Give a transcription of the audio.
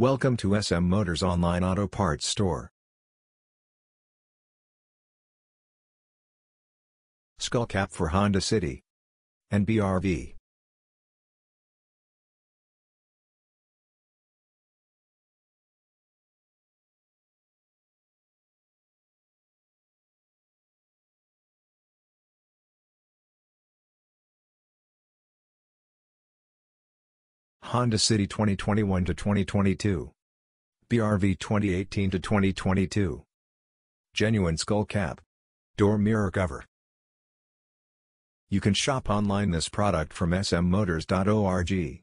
Welcome to SM Motors online auto parts store. Skullcap for Honda City and BRV. Honda City 2021 to 2022. BRV 2018 to 2022. Genuine skull cap. Door mirror cover. You can shop online this product from smmotors.org.